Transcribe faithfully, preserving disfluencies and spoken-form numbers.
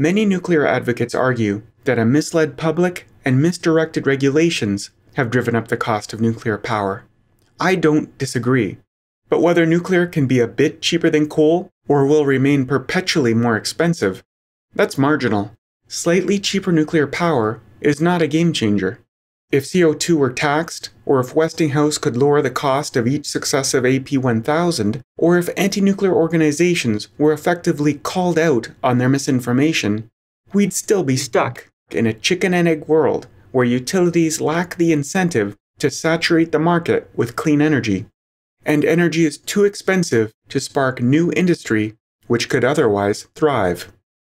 Many nuclear advocates argue that a misled public and misdirected regulations have driven up the cost of nuclear power. I don't disagree, but whether nuclear can be a bit cheaper than coal or will remain perpetually more expensive, that's marginal. Slightly cheaper nuclear power is not a game changer. If C O two were taxed, or if Westinghouse could lower the cost of each successive A P one thousand, or if anti-nuclear organizations were effectively called out on their misinformation, we'd still be stuck in a chicken-and-egg world where utilities lack the incentive to saturate the market with clean energy, and energy is too expensive to spark new industry which could otherwise thrive.